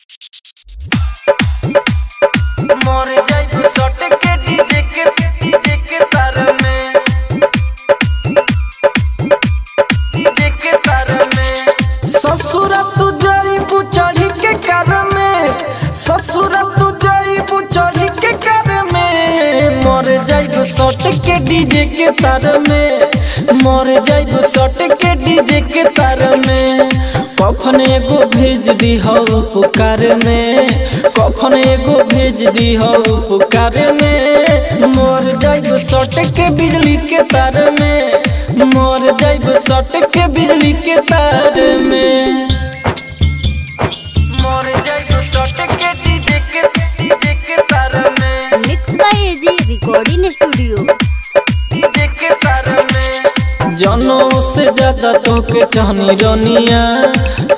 Shot के DJ के तार में मोर जाइबू शॉट के डीजे के तार में कखन एगो भेज दी हो पुकार में कखन एगो भेज दी हो पुकार में मोर जाइबू शॉट के बिजली के तार में मोर जाइबू शॉट के बिजली के तार में मोर जाइबू शॉट के डीजे के तार में। Mix by AG recording studio. जनों से ज्यादा तो के चाहनी रनिया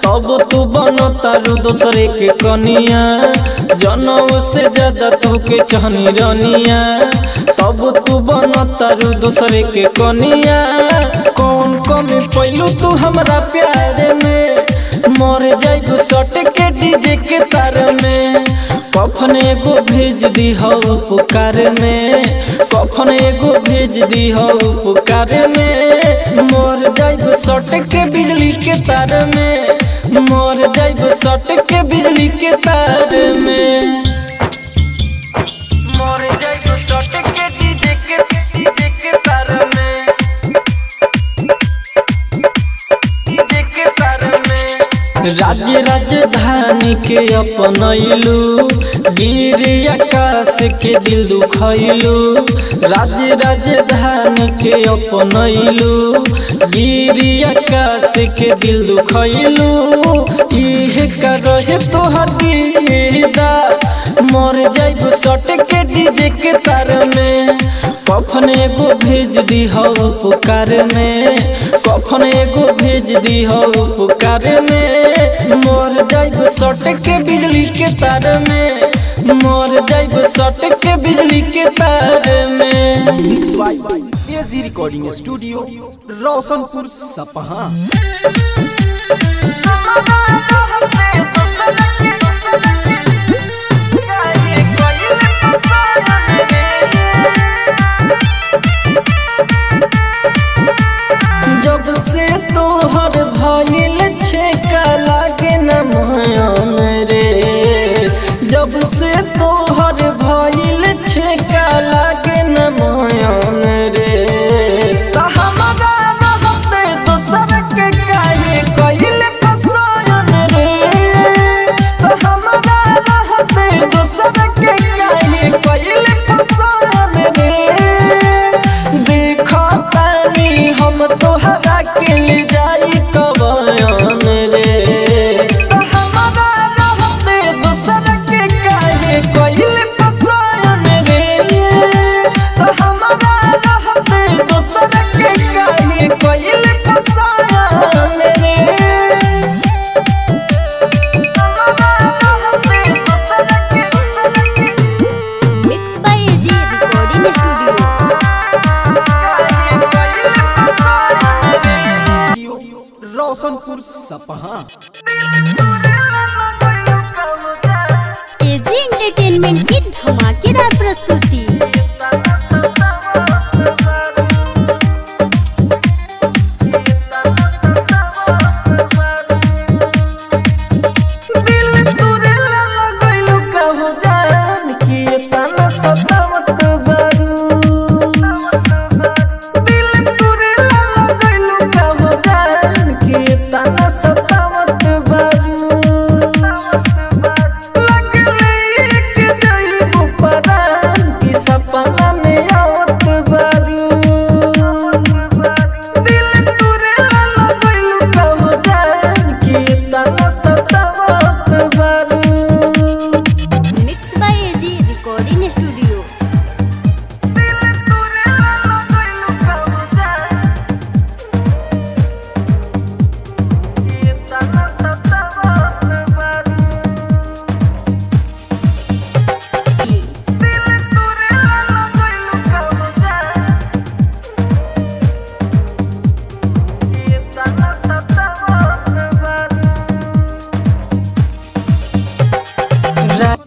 तब तू बनो तारू दूसरे के कनिया। जनों से ज्यादा तो के चाहनी रनिया तब तू बनो तारू दूसरे के कनिया। कौन कमी पैलू तू हमरा प्यार में मोर जाइबू शॉट के डीजे के तार में कखन एगो भेज दी हो पुकार में कखन एगो भेज दी हो पुकार में मोर जाइबू शॉट के बिजली के तार में मोर जाइबू शॉट के बिजली के तार में मोर जाइबू शॉट के डीजे के तार में डीजे के तार में। राज्य राजधानी के अपनैलू गिरी आकाश के दिल दुखैलू राज्य राजधानी के अपनैलू गिरी आकाश के दिल दुखैलू। इहे का रहे तोहर दीदा मोर जाइबू शॉट के डीजे के तार में कखन एगो भेज दी हो पुकार में कखन एगो भेज दी हो पुकार में मोर जाइबू शॉट के बिजली के तार में मोर जाइबू शॉट के बिजली के तार में। Mix by AG recording studio रौशन पुर सपहां। जब से तोहर भइल छेका लागे न मयान रे त हमरा रहते दोसर के काहे कइले फसायन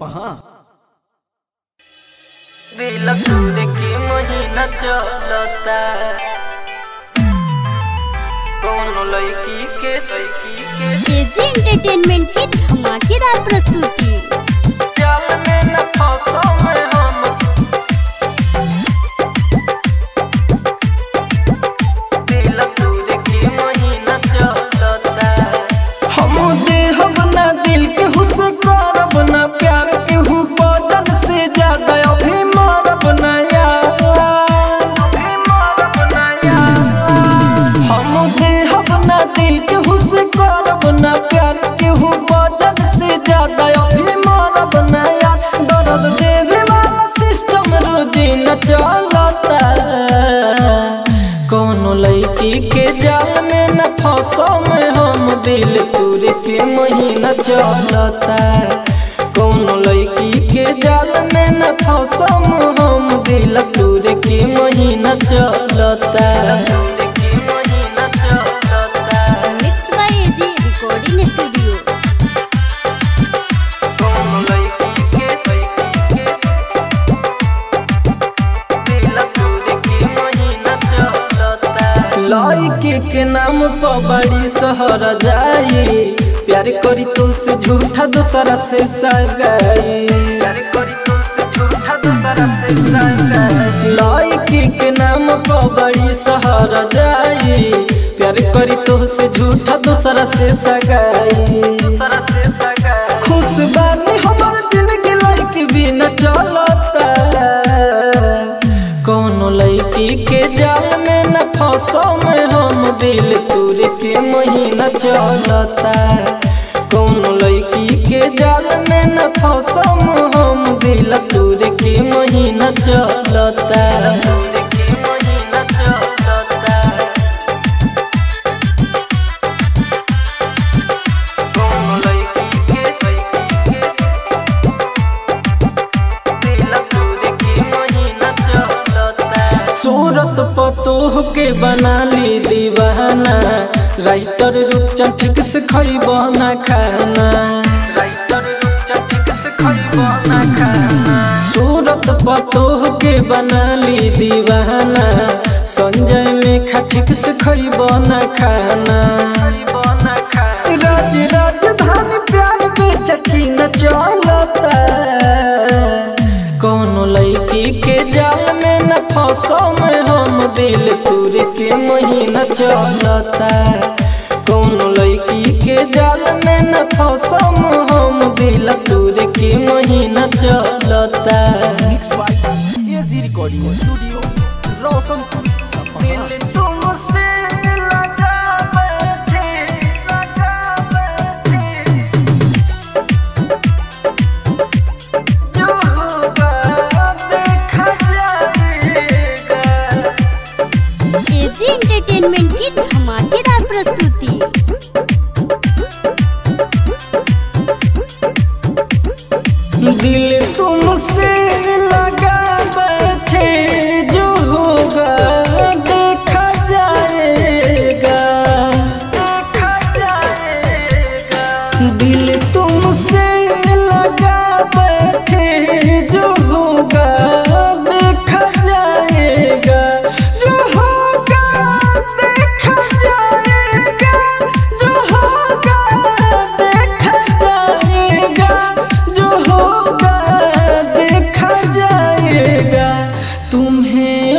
सपहां। AJ एंटरटेनमेंट की धमाकेदार प्रस्तुति। कोनो लड़की के जाल में न फंसो में हम दिल तोरे के महीना चलता। कोनो लड़की के जाल में न फंसो में हम दिल तोरे के महीना चलता। Mix by AG recording studio. लड़की के नाम पर बड़ी शहर जाए, प्यार करी तो से झूठा दूसरा से सगाई। लड़की के नाम पर बड़ी शहर जाए, प्यार करी तो से झूठा दूसरा से सगाई। खुश बानी हमारे जिंदगी लड़की बिना चलता। कोनो लड़की के जाल में न फंसो में हम दिल तोरे के महीना चलता। कोनो लड़की के जाल में न फंसो में हम दिल तोरे के महीना चलता। सूरत पतोह के बना ली दीवाना, राइटर रूपचंद ठीक से खइबो ना खाना। सूरत पतोह के बना ली दीवाना, संजय में खा ठीक से खइबो ना खाना। राज राजधानी प्यार बेचकी न चलता। कोनो लड़की के जाल में न फंसो में हम दिल तोरे के महीना चलता। कोनो लड़की के जाल में न फंसो में हम दिल तोरे के महीना चलता। Mix by AG recording studio रौशन पुर सपहां। AJ एंटरटेनमेंट की धमाकेदार प्रस्तुति। दिल तुमसे लगा बैठे, जो होगा देखा जाएगा। दिल तुमसे लगा बैठे, जो होगा देखा जाएगा।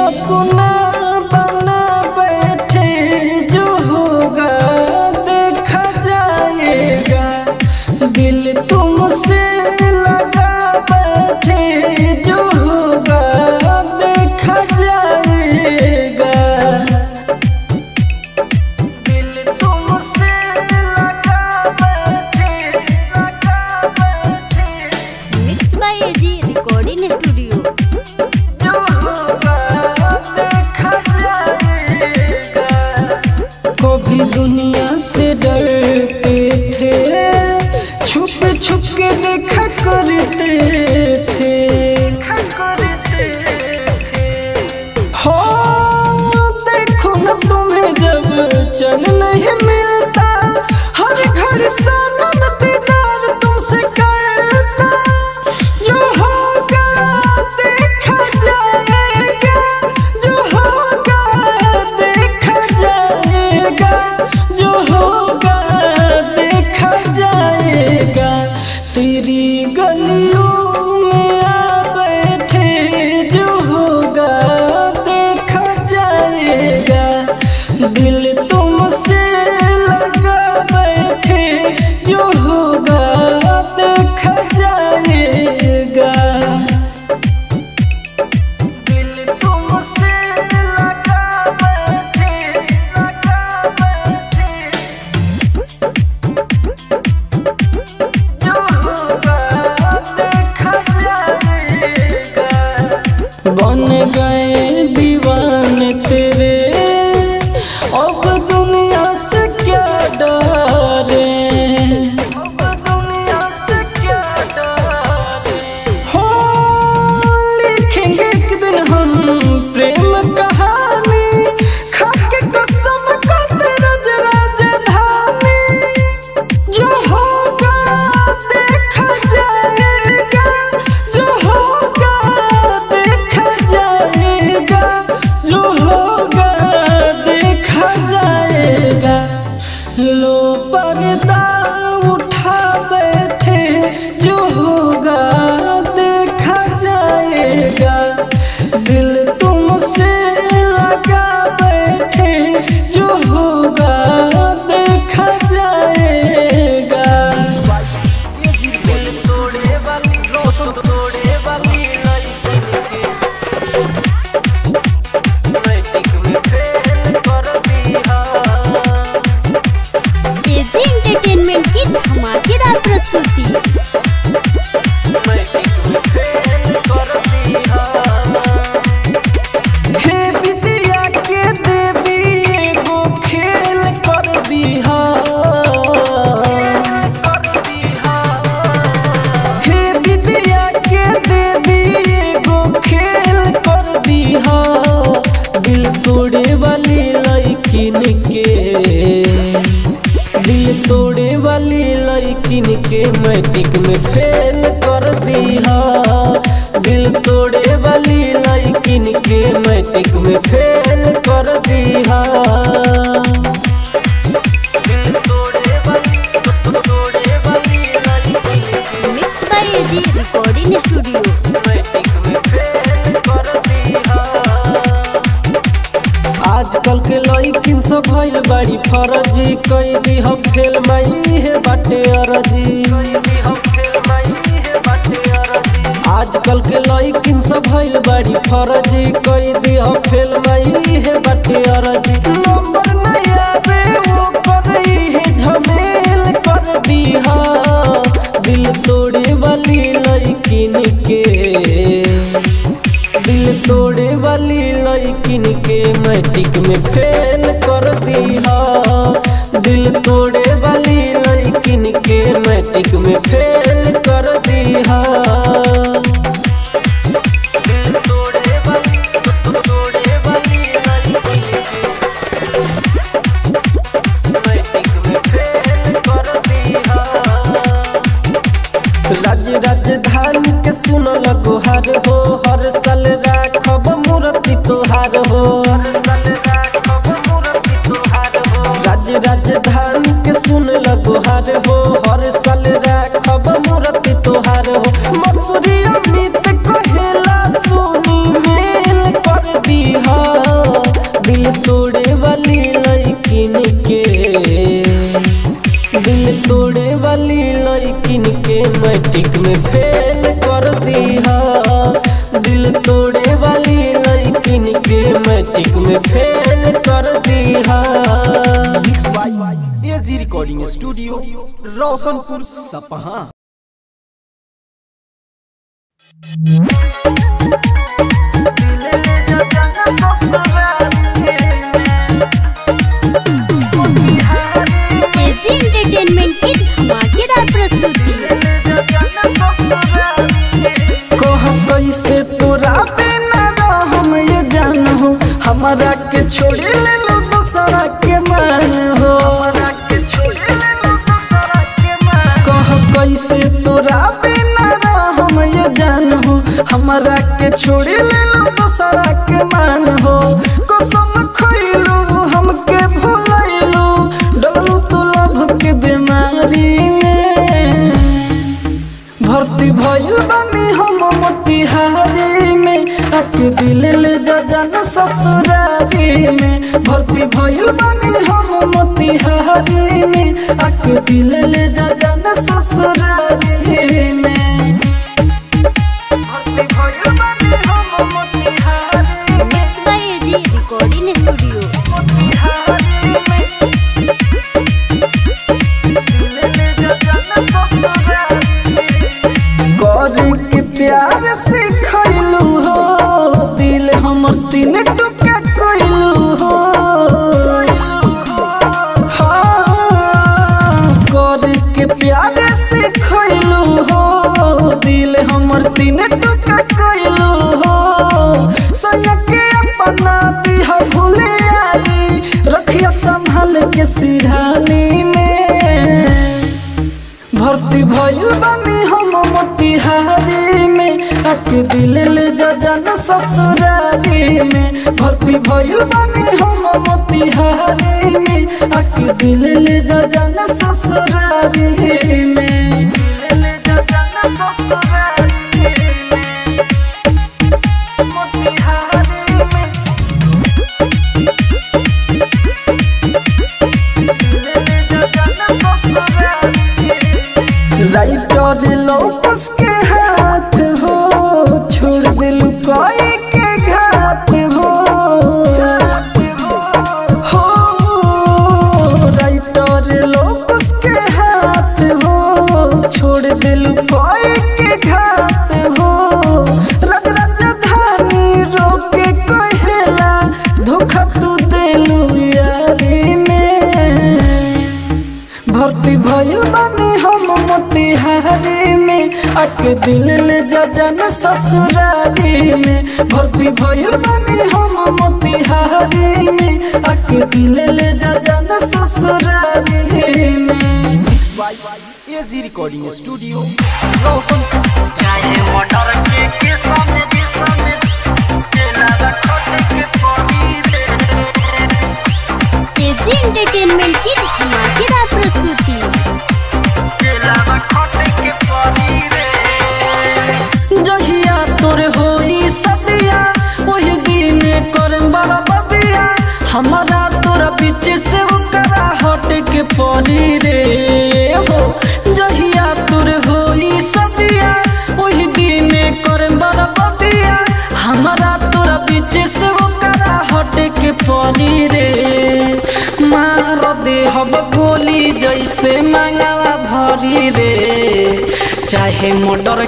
अपना बना बैठे, जो होगा देखा जाएगा। दिल तुमसे लगा बैठे, जो होगा देखा जाएगा। दिल तुमसे लगा बैठे। Mix by AG recording studio. कभी दुनिया से डरते थे, छुप छुप के देखा करते थे। हो देखो ना तुम्हें जब चैन नहीं मिलता, हर घर सनम दीदार तुमसे करता। गलियों में आ बैठे जो होगा देखा जाएगा, दिल तुमसे लगा बैठे जो होगा देखा जाएगा, दिल तुमसे लगा बैठे जो होगा देखा जाएगा। बन गए दीवाने तेरे अब दुनिया से क्या डरे, अब दुनिया से क्या डरे। हो लिखेंगे एक दिन हम प्रेम कहानी, खाके कसम को तेरा जरा जधानी, जो होगा देखा जाएगा, जो होगा देखा जाएगा, जो होगा देखा जाएगा। लो पर्दा उठा बैठे जो होगा देखा जाएगा, दिल तुमसे लगा बैठे जो होगा देखा जाएगा। AJ एंटरटेनमेंट की धमाकेदार प्रस्तुति। हे बिटिया के देवी एगो खेल कर दीहा, हे बिटिया के देवी एगो खेल कर दीहा, दिल तोड़े वाली लड़किन के, दिल तोड़े वाली लड़किन के मैट्रिक में फेल कर दीहा, दिल तोड़े वाली लड़किन के मैट्रिक में फेल कर दीहा। Mix by AG recording studio. आजकल के लड़किन सब भइल बाड़ी फर्जी, कई दी हम फेल माई है बाटे अरजी, आजकल के लड़किन सब भइल बाड़ी फर्जी, कई दी हम फेल माई है बाटे अरजी। नंबर नहीं आवे वो करी है झमेल कर दीहा, दिल तोड़े वाली लड़किन के, दिल तोड़े वाली लड़किन के मैट्रिक में फेल कर दीहा, दिल तोड़े वाली लड़किन के मैट्रिक में फेल कर दीहा। राज्य राजधानी के सुनो लगो हर हो, हर साल राखब मूर्ति तोहार हो, राज्य राजधानी के सुन लगो हर हो, हर साल राखब मूर्ति तोहार हो। मसूरी अमित कहेला सोनी मेल कर दीहा, दिल तोड़े वाली लड़किन के, दिल तोड़े वाली लड़किन के मैट्रिक में फेल कर दीहा, दिल तोड़े वाली लड़किन के मैट्रिक में फेल कर दीहा। Mix by AG recording studio रौशन पुर सपहां। एंटरटेनमेंट की धमाकेदार प्रस्तुति। कैसे तोरा बिना रहम ये जान हो, हमारा के छोड़ ले लो दूसरा के मान हो, कैसे तोरा बिना रहम ये जान हो, हमारा के छोड़ ले लो दूसरा के मान हो। कसम खइलू हमके भुलैलू, डलू तो लभ के बीमारी में भर्ती भइल बानी हम मोतिहारी में, आके दिल ले जा जाना ससुरारी में। भर्ती भइल बानी हम मोतिहारी में, आके दिल ले जा जाना ससुरारी में। भर्ती भइल बानी हम मोतिहारी में, mix by AG recording studio Motihari में। दिल ले जा जाना ससुरारी के प्यार से खइलू हो, दिल हमर तीन टुकड़ा कइलू हो। कर के प्यार से खइलू हो, दिल हमर तीन टुकड़ा कइलू हो। सैया के अपना दिहा भूले आई, रखिया संभाल के सिरहानी में। भर्ती भइल बानी हम मोतिहारी में, आके दिल ले जा जाना ससुरारी में। भर्ती भइल बानी हम मोतिहारी में, आके दिल ले जा जाना ससुरारी में। दिल ले जा जाना ससुरारी में, मोतिहारी में। दिल ले जा जाना ससुरारी। राइटर लोकस के हाथ हो, छोड़ दिल कोई के घात हो। राइटर लोकस के हाथ हो, छोड़ दिल कोई के घात हो। रग राजधानी रोके कहेला, धोखा तू देलू यारी में। भर्ती भइल बानी हम मोतिहारी में, आके दिल ले जा जाना ससुरारी में। भर्ती भइल बानी हम मोतिहारी में, आके दिल ले जा जाना ससुरारी में। AG Recording Studio AJ Entertainment की धमाकेदार प्रस्तुति। जहिया तोर होई सदिया, ओहि दिन करम बड़ा बबिया। हमारा तोरा बीच से ओकरा हट के पड़ी रे हो। जहिया तोर होई सदिया, ओहि दिन करम बड़ा बबिया। हमारा तोरा बीच से ओकरा हट के पड़ी रे। मार दे हम गोली जैसे मांगवा भरी रे, चाहे मोटर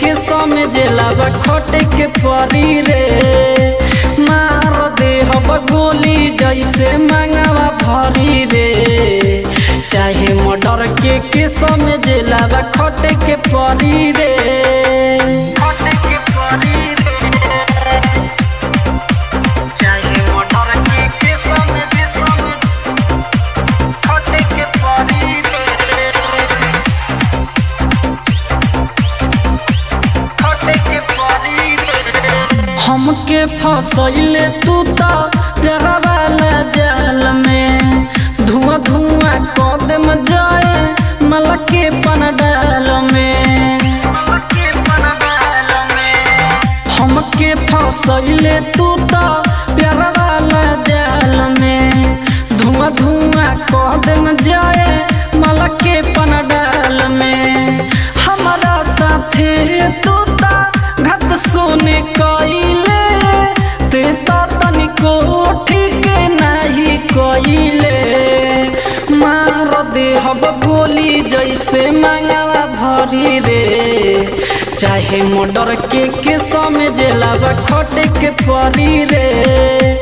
के समझेला खटे के परी रे। मार दे हम गोली जैसे मांगवा भरी रे, चाहे मोटर के समझेला खटे के परी रे। खटे के परी रे, हमके फसैले तू तो प्यार वाला जाल में। धुआं धुआं कदम जाए मलके पनडाल में। हमके फसैले तू तो प्यार वाला जाल में। धुआं धुआं कदम जाए मलके पनडाल में। हमारा साथे तू तो घत सोने कइले, के नहीं कइले। मार दे हम गोली जैसे मांगवा भरी रे, चाहे मोटर के समझेला खटे के परी रे।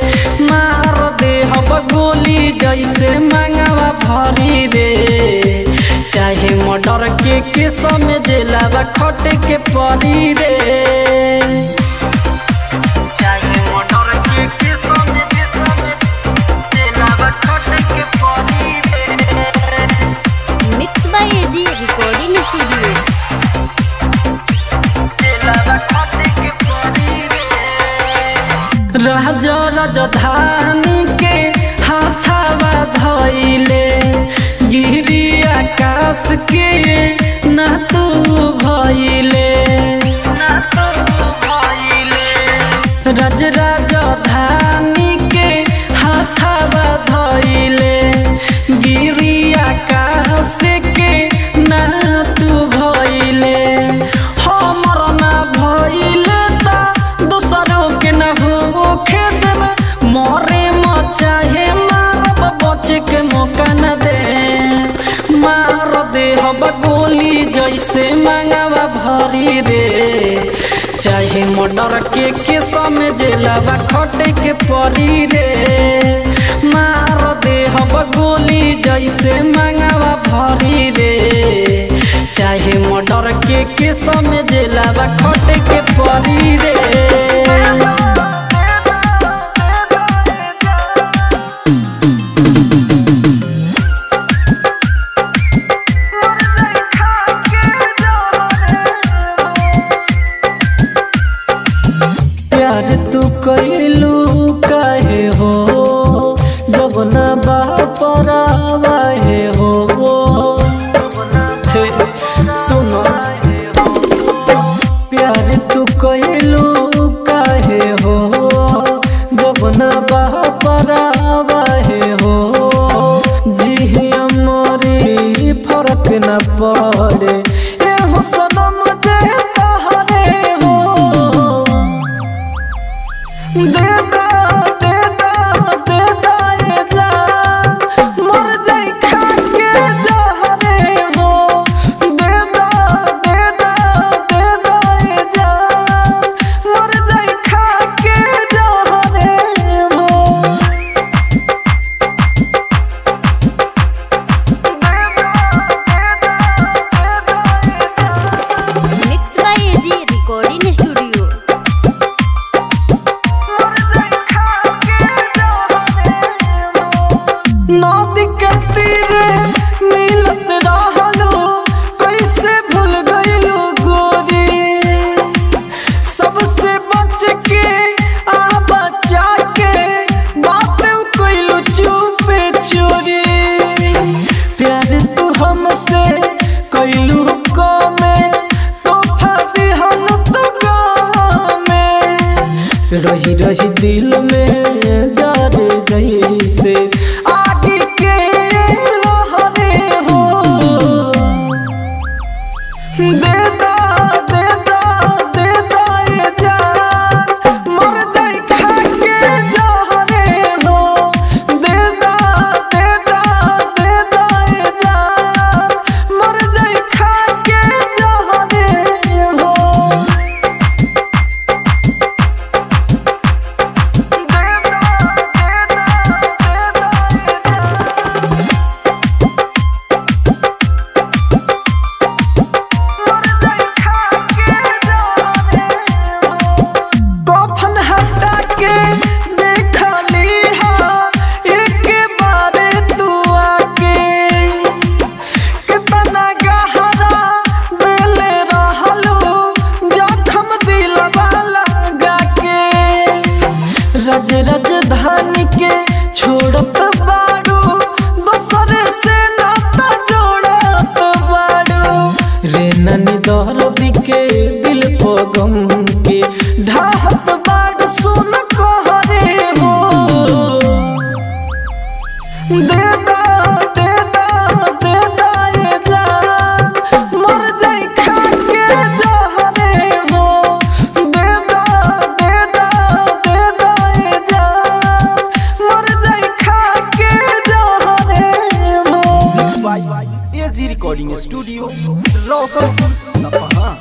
मार दे हम गोली जैसे मांगवा भरी रे, चाहे मोटर के समझेला खटे के परी रे। राजा राजधानी के हाथावा धइले, गिरी आकाश के ना तू भइले। पाई रे, चाहे मोटर के समझेला खटे के परी रे, मार दे हम गोली जैसे मांगवा भरी रे, चाहे मोटर के समझेला खटे के परी रे। तू कइलू काहे हो जबना बापरावा हे हो, सुनो प्यार तू कइलू काहे हो जबना बापरावा हे हो, जी हमारी फर्क न पड़े रही रही दिल में जारे जैसे आगे के लहरे हो, देता देता देता ये जान मर जाए खा के जहरे हो, देता देता देता ये जान मर जाए खा के जहरे हो। रज राजधानी के छोड़त बारू दोसरे से नाता जोड़त बारू रे, ननी दर्द के दिल को गम के ढाहत बारू, सुन कह रे हो देता देता देता ये जान मर जाए खा के जहरे हो, देता देता देता AG Recording Studio, रौशन पुर सपहां।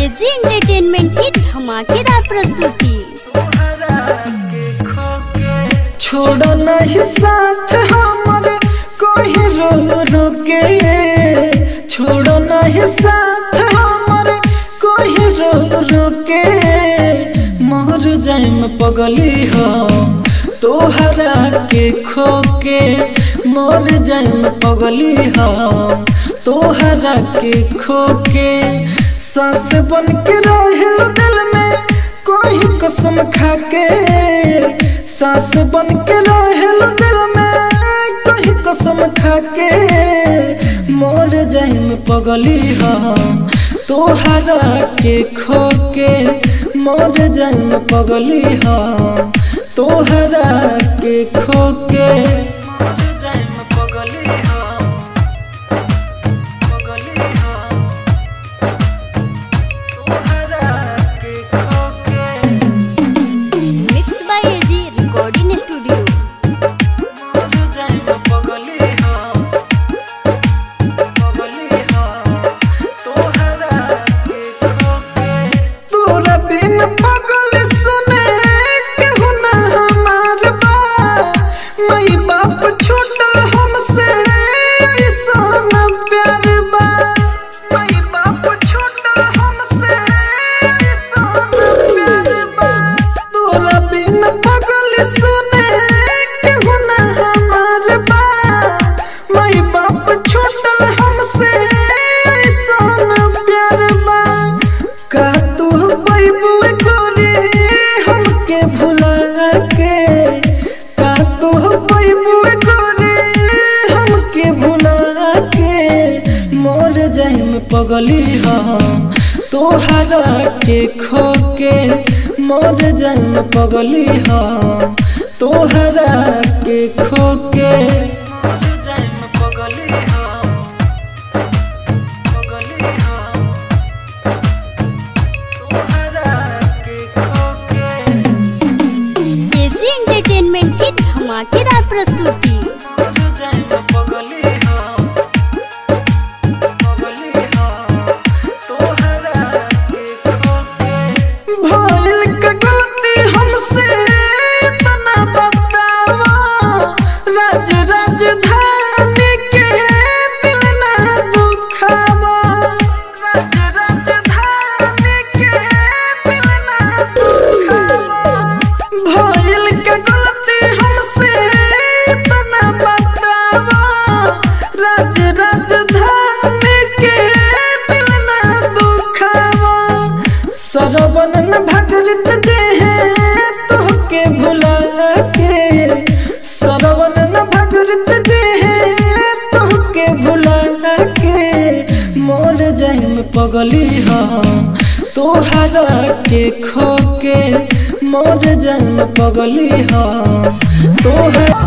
AJ Entertainment की धमाकेदार प्रस्तुति। छोड़ो नहीं साथ हमारे कोई रो रो के, छोड़ो नहीं साथ हमारे कोई रो रो के, मर जाएम पगली हो तोहरा के खो के, मर जाएम पगली हो तोहरा के खो के, सांस बन के रहे दिल में कोई कसम खा के, सांस बन के रहे दिल में कोई कसम खा के, मर जाएम पगली हो तोहरा के खो के, मर जाएम पगली हो तोहरा के खो के, मर जाएम पगली हो तोहरा के खो के। Mix by AG Recording। गली हम तोहरा के खो के मोर जन्म पगली हम तोहरा के खो के मोर जन्म पगली हम पगली हम तोहरा के खो के। एजी एंटरटेनमेंट की धमाकेदार प्रस्तुति सरवन न भगलित जे है तोहके भुला के सरवन न भगलित जे है तोहके भुला के मोर जन्म पगली हम तोहरा के खो के मोर जन्म पगली हम तोहरा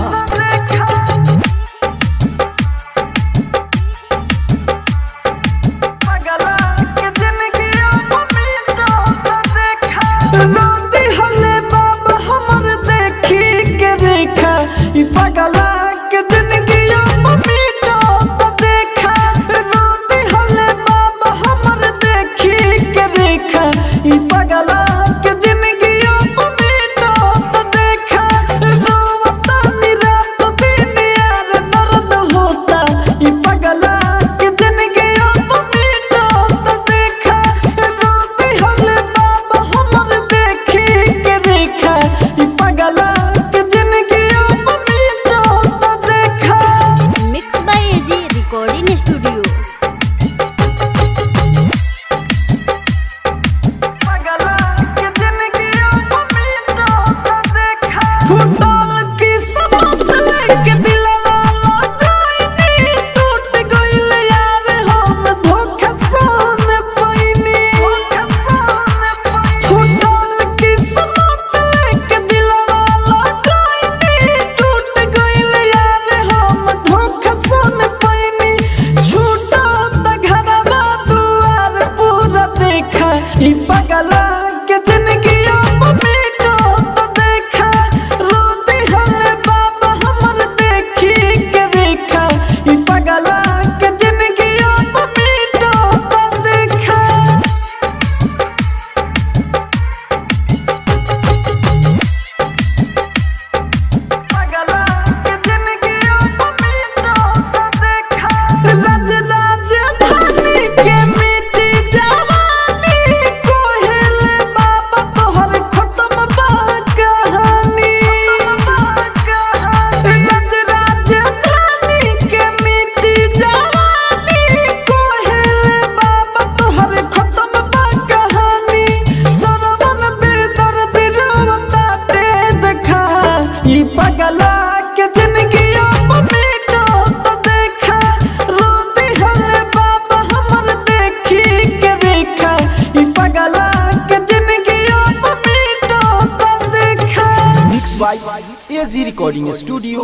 AG Recording Studio,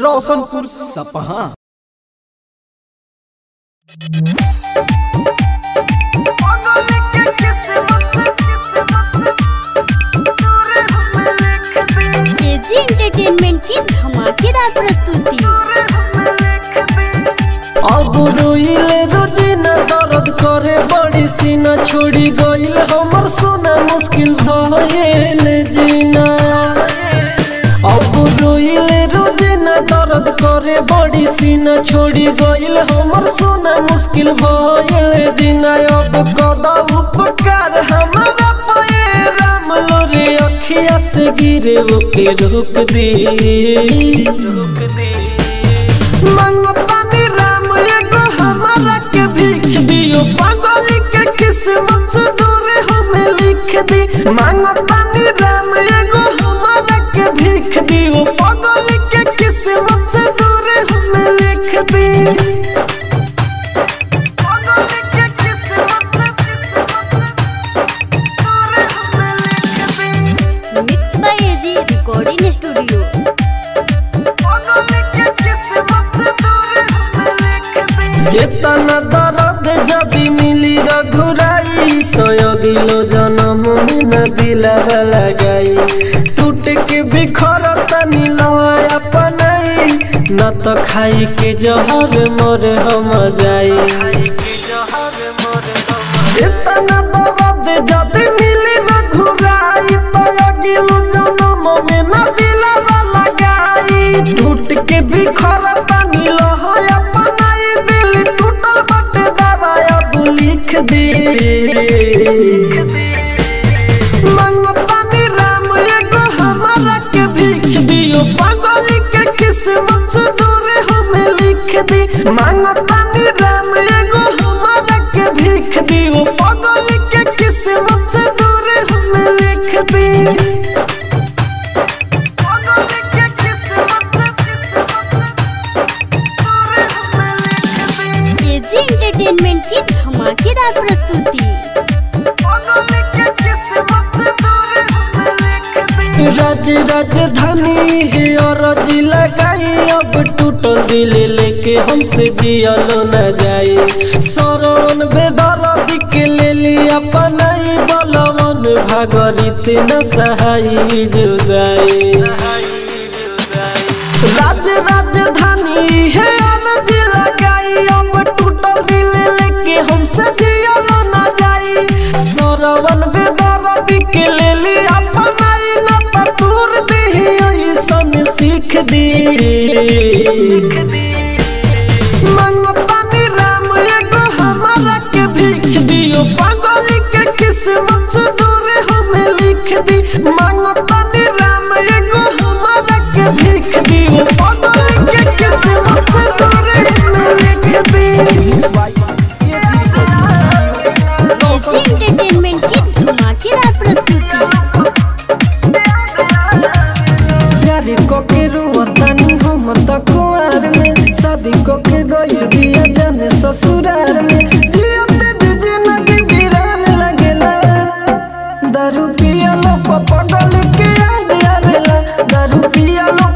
रौशन पुर सपहां। AG Entertainment की धमाकेदार प्रस्तुति। अब रोइले रोजे ना दर्द करे बड़ी सीना छोड़ी गईल हमर सोना मुश्किल भइले जीना अब रोइले रोजे ना दर्द करे बड़ी सीना छोड़ी गईल हमर सोना मुश्किल भइले जीना अब कदा उपकार हमारा पाए राम लोरे अखिया से गिरे ओके रोक दे मंगतानी राम एगो हमारा के भीख दियो पागल के किस्मत से दूर हमें लिख दी मंगतानी राम एगो हमारा के भीख दियो पागल के किस्मत से दूर हमें लिख दी पागल के जितना दर्द जब मिली रघुराई तो अगलो जन्म में न दिलवा लगाई। टूट के बिखरत नीलवा पनाई न तो खाई के जहर मोर हम जाई। जितना दर्द जब मिली रघुराई तो अगलो जन्म में न दिलवा लगाई। टूट के बिखरत नीलवा मंगतानी राम एगो हमारा के भीख दियो। पागल के किस्मत से दूर हमें लिख दी। मंगतानी राम एगो हमारा के भीख दियो। पागल के किस्मत से दूर हमें लिख दी। एजी एंटरटेनमेंट की धमाकेदार प्रस्तुति। राज्य राजधानी है और जिला गाई अब टूटल दिल लेके हमसे जियल न जाए। रौशन बेदर्दी के ले लिया अपनाई बलवन भागरित न सहाई जुदाई। राज्य राजधानी है और जिला गाई अब टूटल दिल लेके हमसे जियल न जाए। रौशन बेदर्दी के ले लिया सीख दी। मंगतानी राम एगो हमारा के भीख दियो। पागल के किस्मत से दूर हमें लिख दी। मंगतानी राम एगो हमारा के भीख दियो। पागल के किस्मत से दूर हमें लिख दी। एजी एंटरटेनमेंट की धमाकेदार प्रस्तुति। हम तो कुआर में शादी को के गई दिया जाने ससुरार में। जिंदगी गिरान लगेला दारू पिया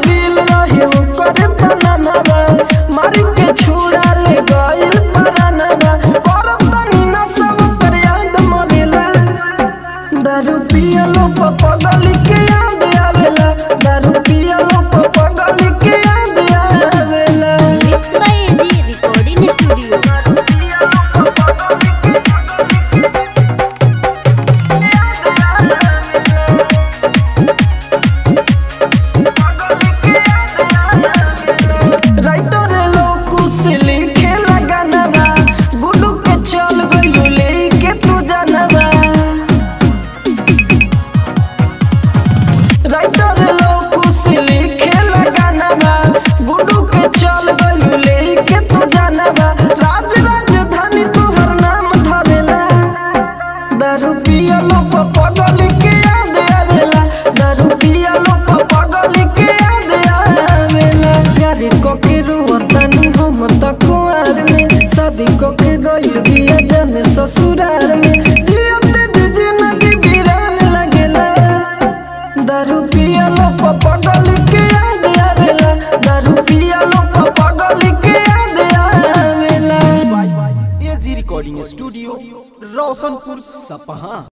लो पागल के याद आवेला। दारू पिया लो पागल के याद आवेला। ससुराल में जिंदगी वीरान लगेला। दारू पिया लो पागल के याद आवेला। दारू पिया लो पागल के याद आवेला। एजी रिकॉर्डिंग स्टूडियो, रौशन पुर सपहां।